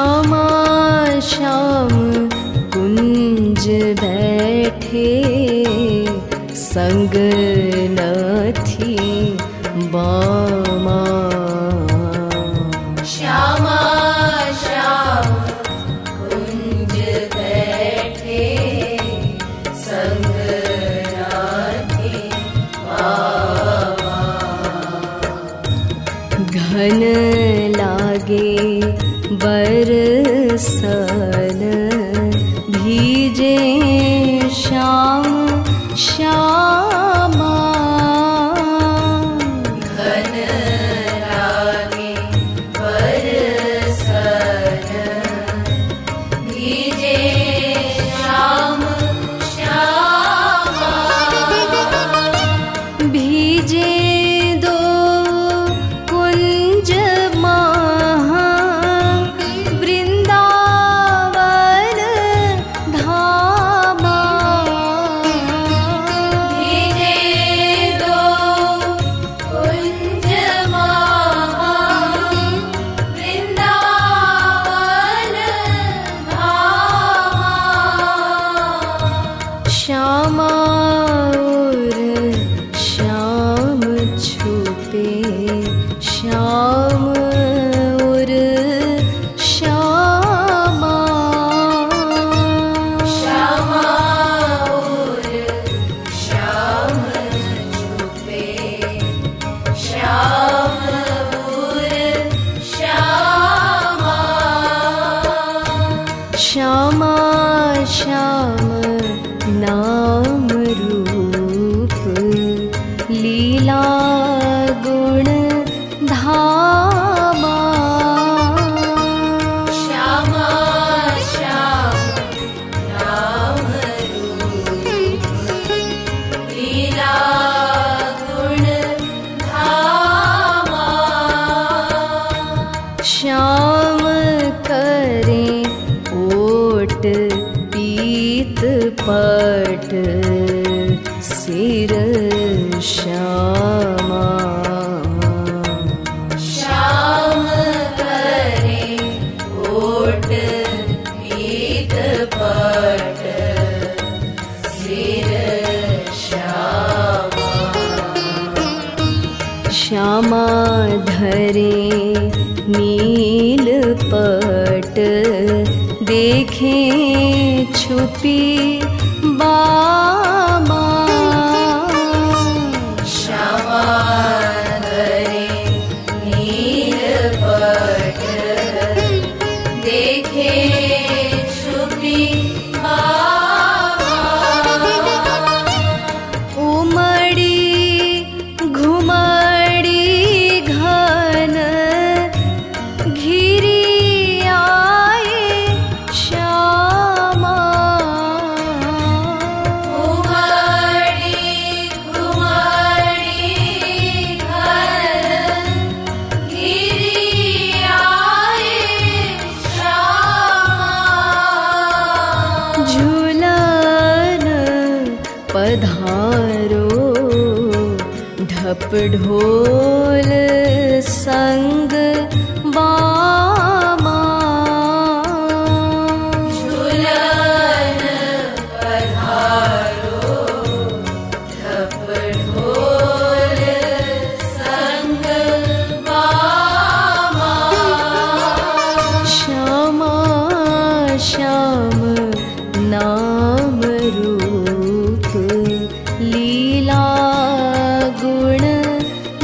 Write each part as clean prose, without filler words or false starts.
श्यामा श्याम कुंज बैठे संग न थी बामा। श्यामा श्याम कुंज बैठे संग न थी बामा। घन लागे बरसन भीजे श्याम श्यामा। घन लागे बरसन भीजे श्याम श्यामा। भीजे दो कुंज श्यामा श्याम नाम रूप लीला गुण धामा। श्यामा श्याम नाम रूप लीला गुण धामा। श्याम करें पीत पट सिर श्यामा। श्याम करे ओट पीत पट सिर श्यामा। श्यामा धरे नील पट देखें छुपी बामा। श्यामा धरे नील पट देखें छुपी बामा। उमड़ी घुमड़ी घन घिरी पधारो ढप ढोल संग बामा। झूलन पधारो ढप ढोल संग बामा। श्यामा श्याम नाम लीला गुण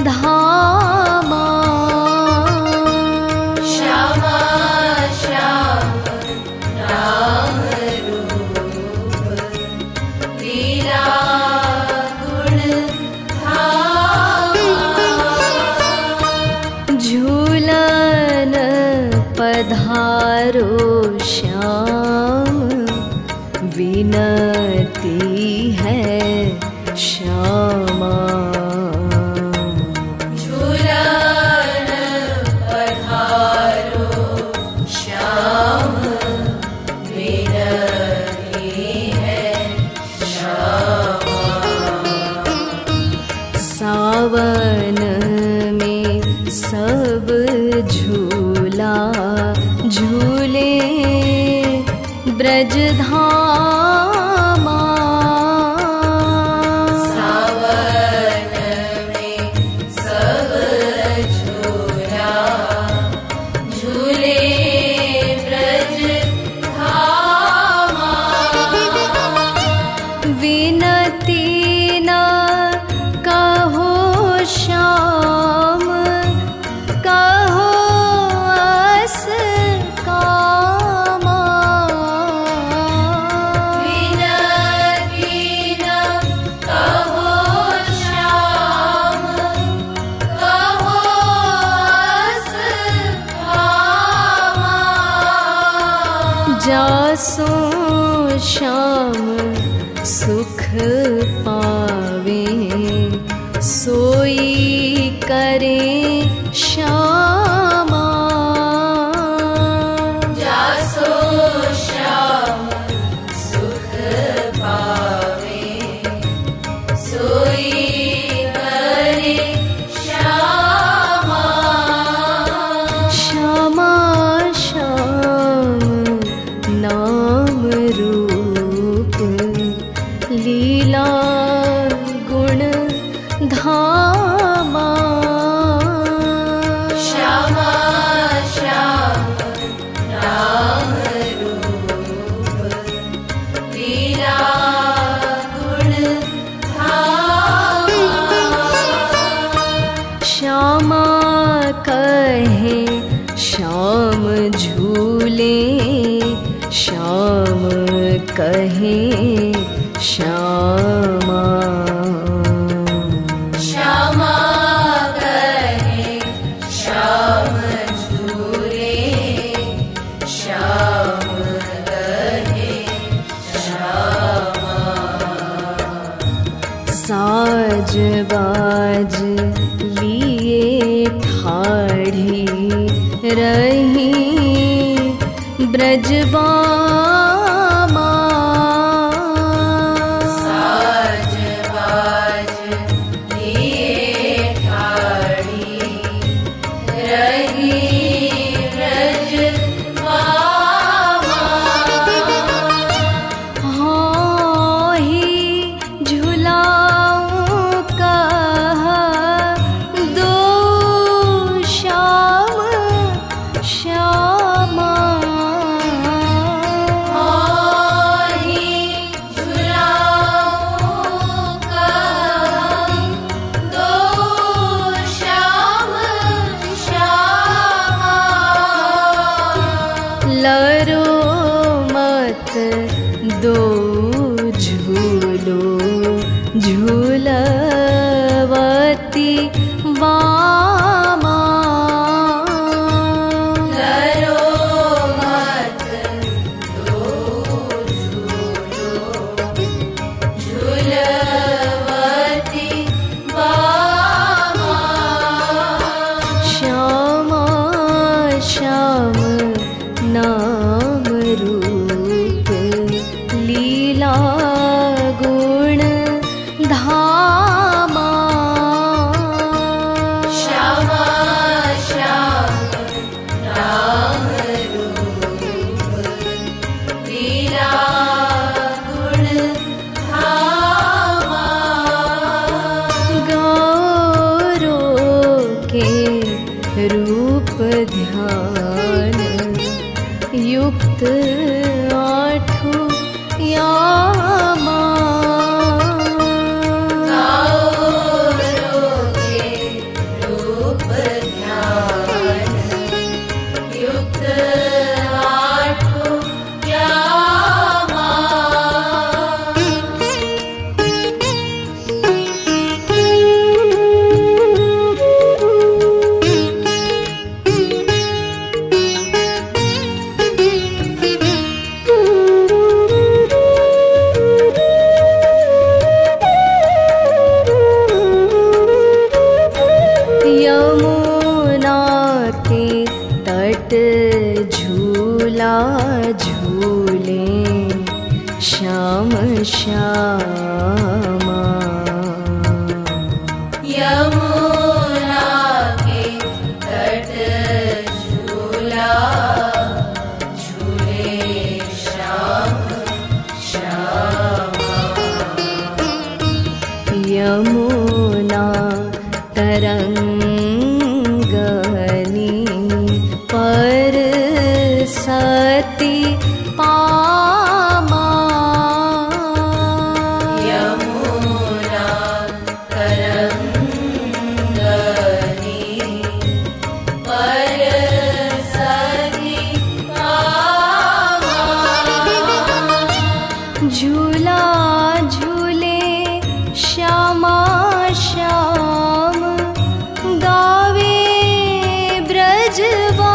धामा। श्यामा श्याम नाम रूप लीला गुण धामा। झूलन पधारो श्याम विनती है श्यामा। झूलन पधारो श्याम विनती है श्यामा। सावन में सब झूला झूल मिले ब्रजधामा। सावन में सब झूला झूले ब्रजधामा। विनती न कहो श्याम कहो अस कामा। विनती न कहो श्याम कहो अस कामा। जासो श्याम सुख पावे सोई करे श्यामा। जासो श्याम सुख पावे सोई करे श्यामा। श्यामा श्याम नाम रूप लीला गुण धामा। श्यामा श्याम नाम रूप लीला गुण धामा। श्यामा कहे श्याम झूले श्याम कहे श्यामा। साज बाज लिए ठाढ़ी रही ब्रजबामा। साज बाज लिए ठाढ़ी रही ब्रजबामा। हाँ ही झूला लरो मत दो झूलो झूलवती बामा। लरो मत दो झूलो झूलवती बामा। श्यामा श्याम नाम रूप लीला गुण धामा। श्यामा श्याम नाम रूप लीला गुण धामा। गौरों के रूप ध्यान युक्त आठों यामा। गौरों के रूप ध्यान युक्त आठों यामा। झूला झूले श्याम श्यामा। यमुना के तट झूला सती पामा। यमुना करंदनी पर सती पामा। झूला झूले श्यामा श्याम गावे ब्रजवा।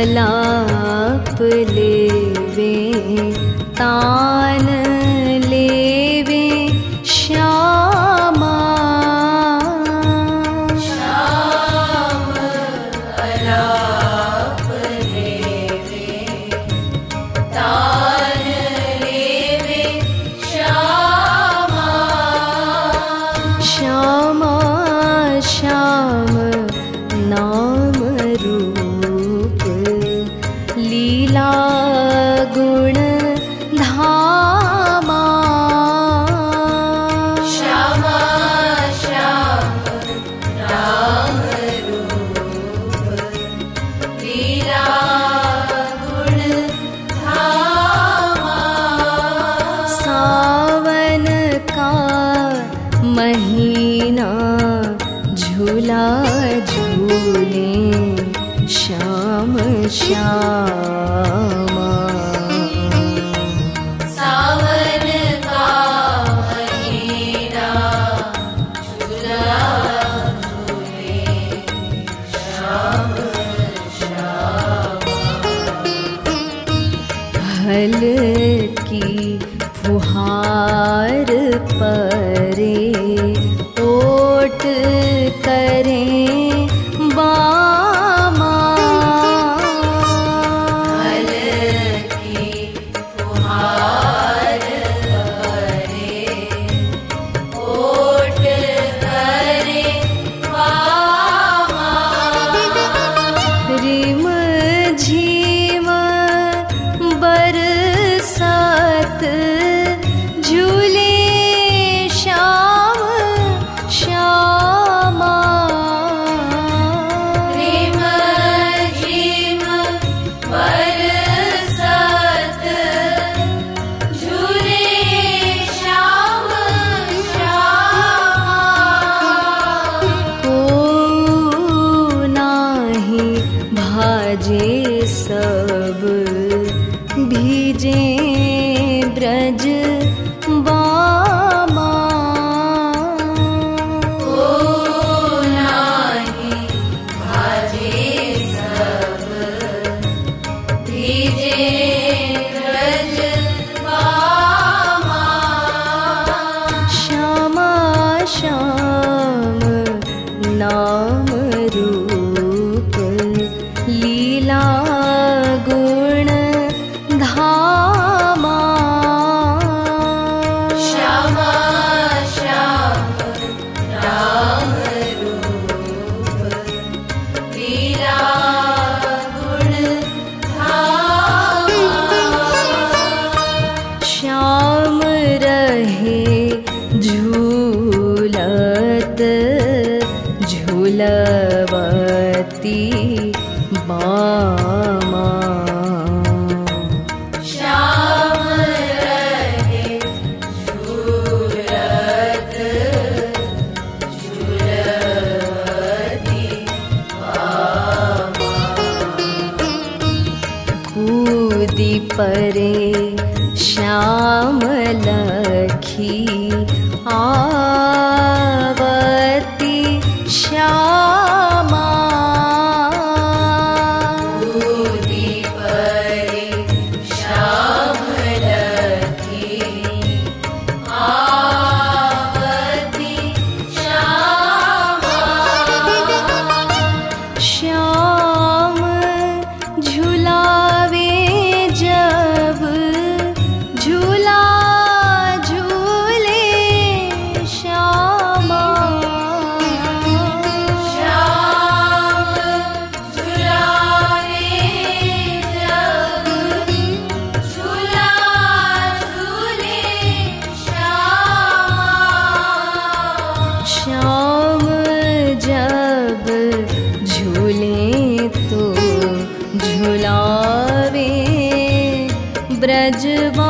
अलाप लेवे तान लेवे श्यामा। श्याम अलाप लेवे तान लेवे श्यामा। श्यामा श्याम नाम रूप लीला गुण धामा। श्यामा श्याम नाम रूप लीला गुण धामा। सावन का महीना झूला झूले श्याम श्यामा। सावन का महीना झूला झूले श्याम श्यामा। हल की फुहार परे ओट करें बा। जे सब भीजे ब्रज बामा। ओ नाही भाजे सब भीजे ब्रज बामा। श्यामा श्याम नाम लीला गुण धामा। श्यामा श्याम नाम रूप लीला गुण धामा। श्याम रहे झूलत झूलवती बामा। श्याम रहे झूलत झूलवती बामा। कूदी परे श्याम लखी आवती श्यामा। झूला झूले झूले तो झुलावे ब्रजबा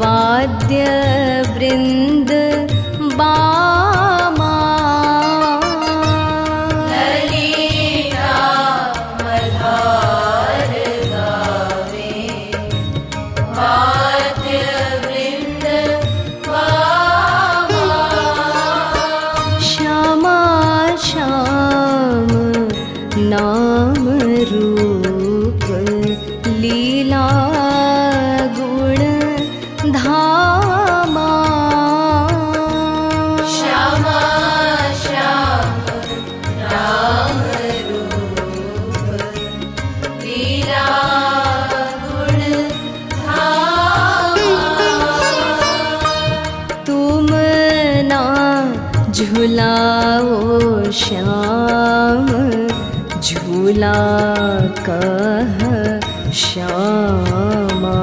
वाद्य वृंद बामा ललिता मल्हार गावे वाद्य वृंद बामा श्यामा श्याम नाम रूप लीला धामा श्यामा श्याम नाम रूप लीला गुण धामा तुम ना झुलाओ श्याम झूला कह श्यामा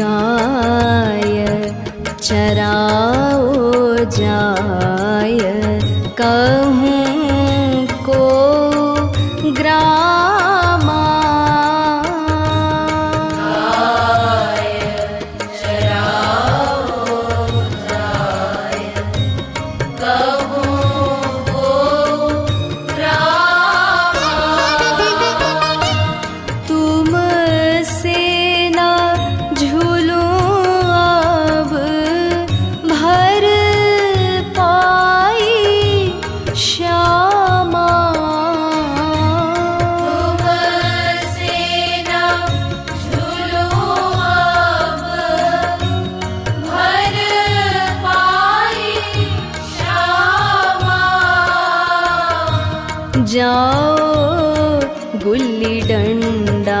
गाय चराओ जाय कहूँ को ग्रामा गाय चराओ जाय कहूँ को ग्रामा तुम से जाओ गुल्ली डंडा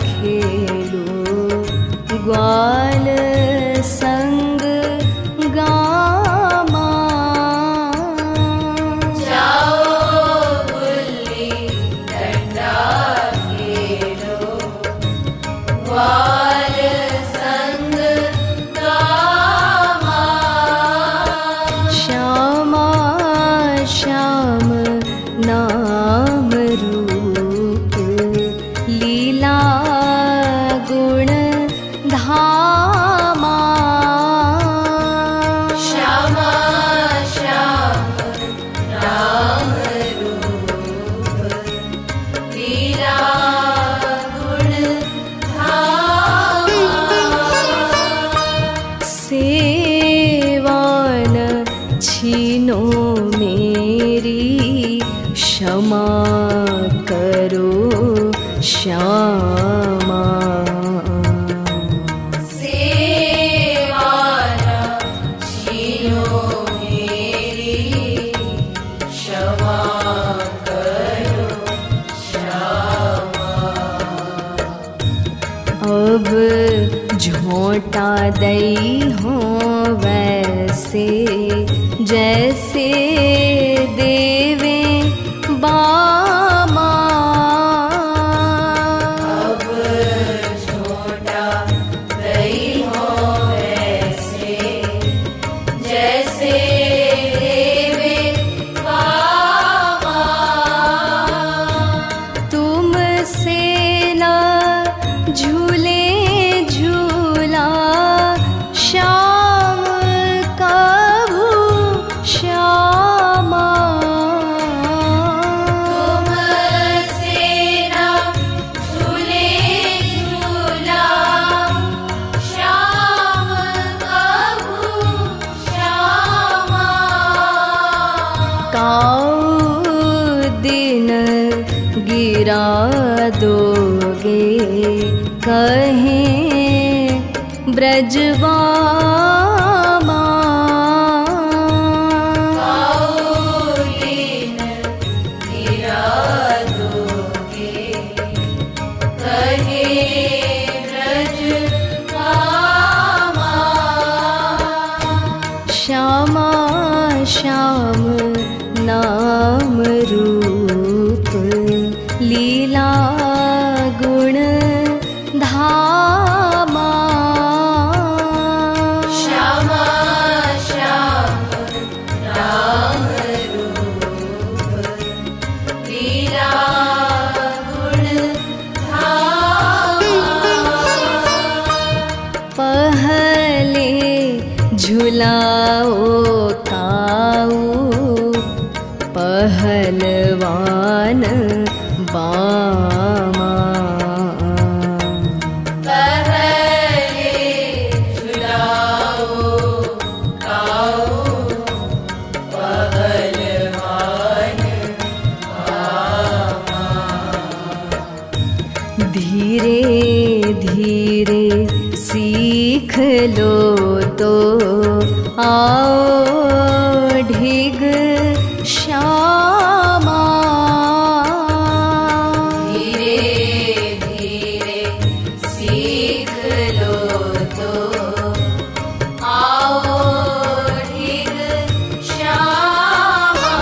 खेलो ग्वाल संग गामा जाओ गुल्ली डंडा खेलो ग्वाल संग गामा श्यामा श्याम नाम रूप लीला गुण धामा श्यामा श्याम नाम रूप लीला गुण धामा सेवान छीनो मेरी क्षमा करो श्यामा सेवा छीनो मेरी क्षमा करो श्यामा अब झोंटा दई हो वैसे जैसे देवे बामा अब छोटा गई हो ऐसे जैसे देवे बामा तुम से ना झूले झूला श्याम कभू श्याम दिन गिरा दोगे कहें ब्रजवामा दिन गिरा दोगे कहें ब्रजवामा श्यामा श्याम नाम रूप लीला गुण धामा। झुलाओ ताऊ पहलवान बामा, पहले झुलाओ ताऊ पहलवान बामा। धीरे धीरे सीख लो तो आओ ढिग श्यामा, धीरे धीरे सीख लो तो आओ ढिग श्यामा।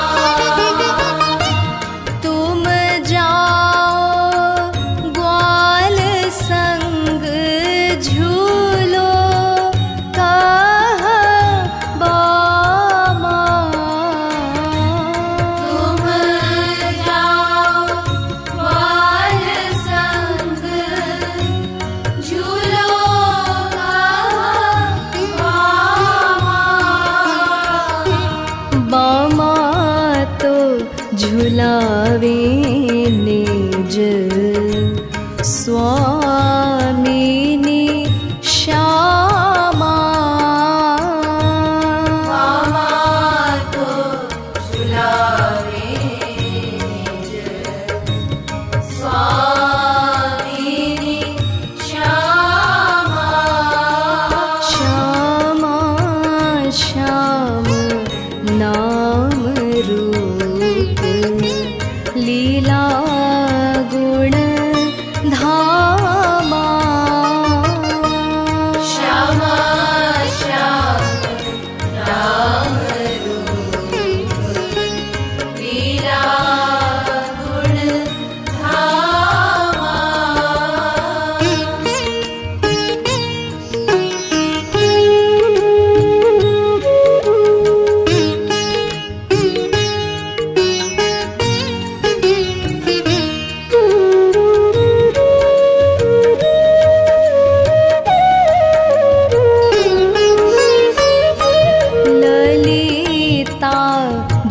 तुम जाओ ग्वाल संग झूलो झुलावे निज स्वामिनी श्यामा, मामा तो झुलावे निज स्वामिनी श्यामा। श्यामा श्याम नाम रूप लीला गुण धामा, श्यामा श्याम नाम रूप लीला गुण धामा।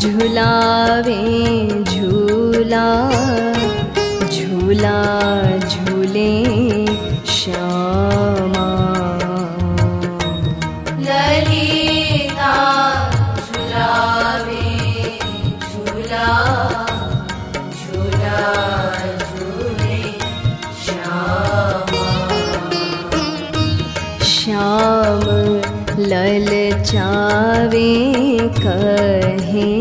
झुलावे झूला झूला झूले श्यामा, ललिता झुलावे झूला झूला झूले श्यामा। श्याम ललचावे कहे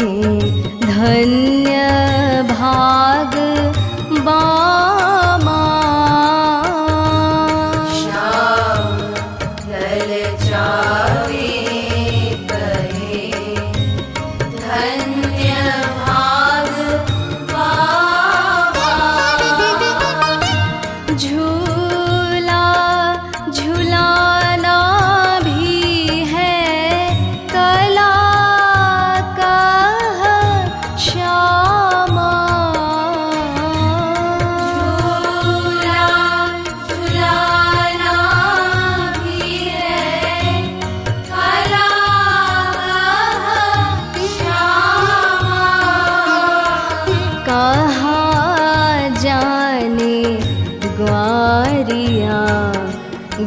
धन्य भाग बामा, श्याम ललचावे कहे धन्य भाग बामा। झूला झूला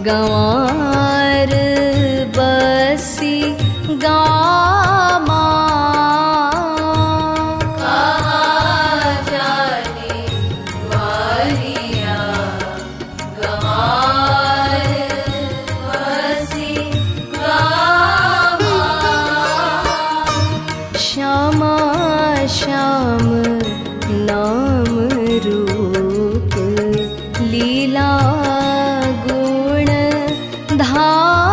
गंवार बसी गामा, कहाँ जाने ग्वारिया गंवार बसी गामा। श्यामा श्याम नाम रूप लीला धामा,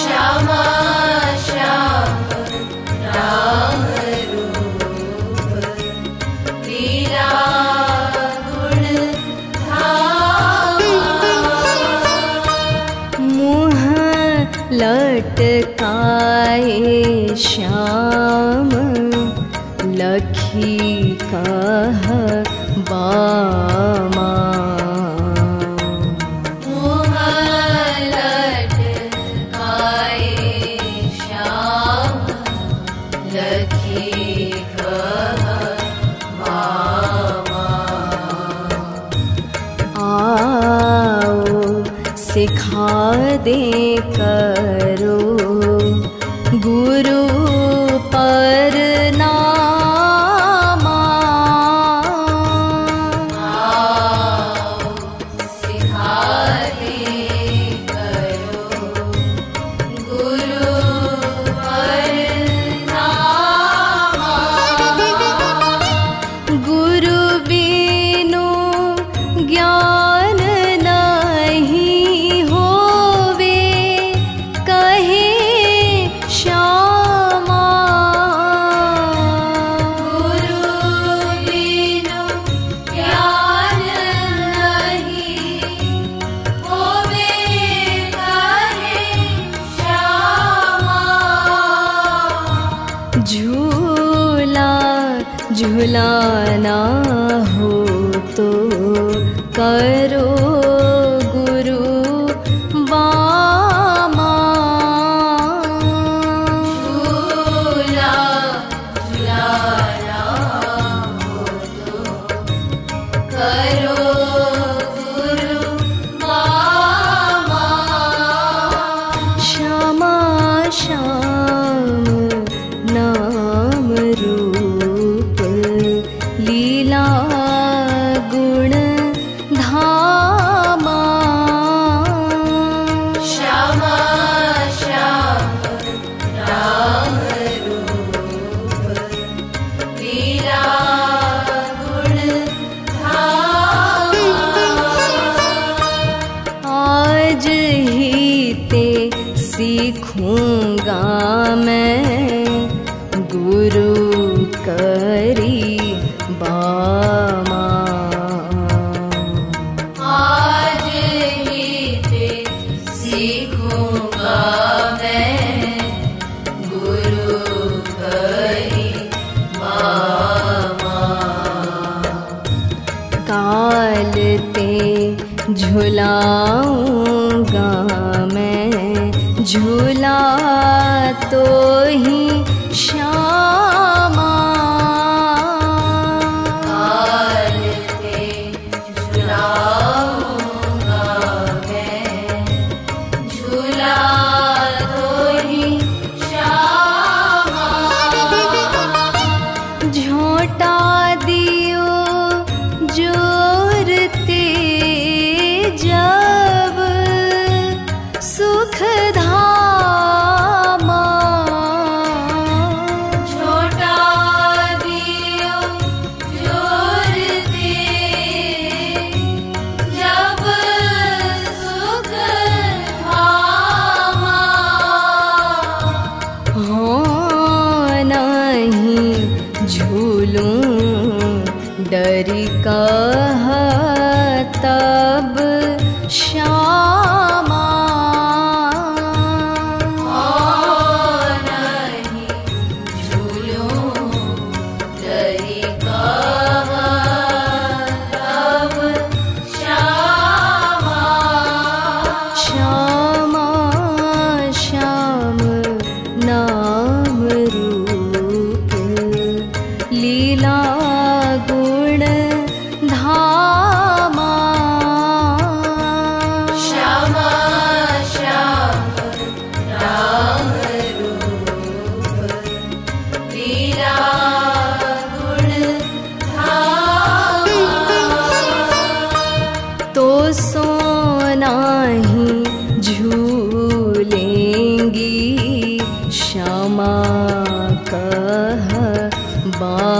श्यामा श्याम नाम रूप लीला गुण धामा। मुँह लटकाए श्याम लखी कह बामा, लट दे करो गुरु पर नामा। आओ सिखा दे करो गुरु पर नामा। गुरु बिनु ज्ञान झुलाना हो तो करो गुरु बामा। झूला झुलाना हो तो करो गुरु बामा। श्यामा श्याम नाम रू लीला गुण धामा। श्यामा श्याम नाम रूप लीला गुण धामा। आज ही ते सीखूंगा मैं गुरु करी बामा। आज ही ते सीखूंगा मैं गुरु करी बामा। काल ते झुलाऊंगा मैं झूला तो ही श्यामा। डरी कहा तब श्यामा। नहीं झूलो डरी कहा तब श्यामा। श्यामा श्याम नाम रूप लीला धामा। श्यामा श्याम नाम रूप लीला गुण धामा। तो सोना ही झूलेंगी श्यामा कह बामा।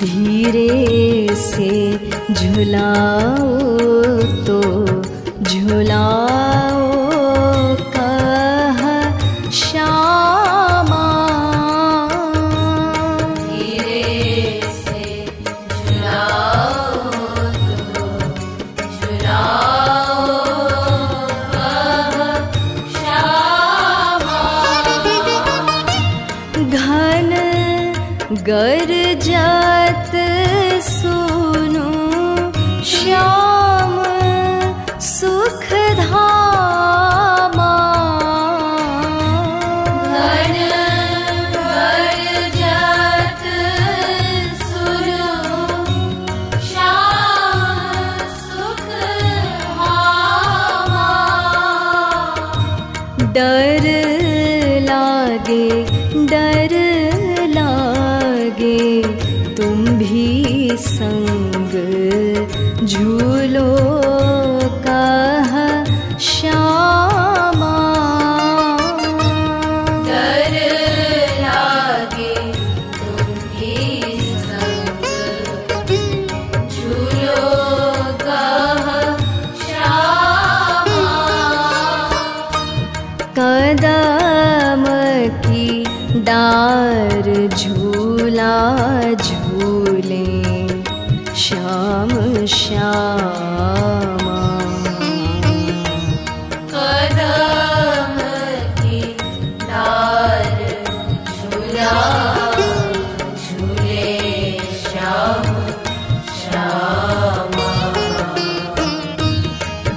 धीरे से झुलाओ तो झुलाओ कह श्यामा। धीरे से झुलाओ तो झुलाओ कह श्यामा। घन गरजत सुनो श्याम सुखधाम। डर लागे तुम भी संग झूलो कहा श्यामा। डर लागे तुम भी संग झूलो कहा श्यामा। कदम की डार झूला झूले श्याम श्यामा। कदम की डार झूला झूले श्याम श्यामा।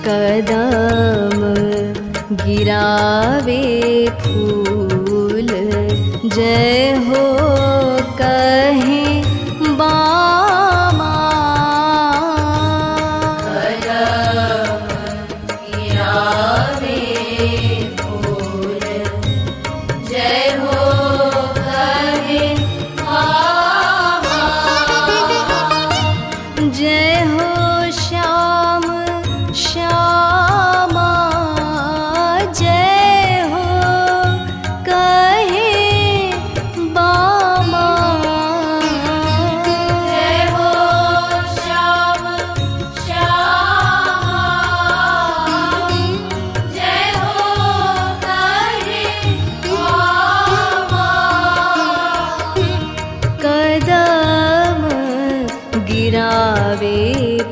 कदम गिरावे फूल जय हो कहे बामा। कदम गिरावे फूल जय हो कहे बामा। जय हो श्याम श्यामा जय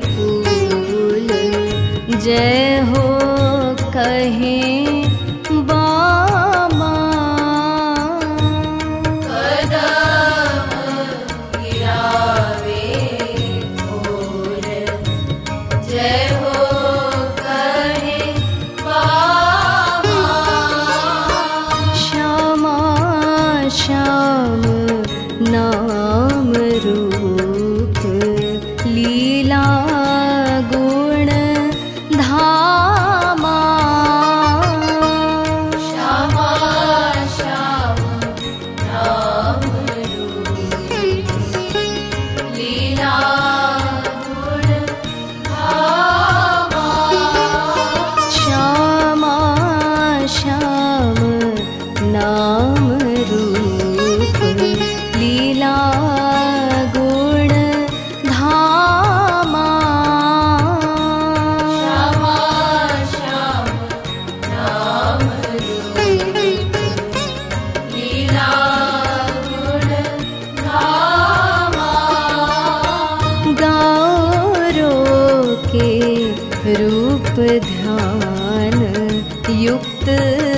फूल जय हो कहे बामा। कदम गिरावे फूल जय हो कहे बामा। श्यामा श्याम नाम रूप लीला गुण धामा। श्यामा श्याम नाम रूप लीला गुण धामा। श्यामा श्याम नाम रूप लीला रूप ध्यान युक्त।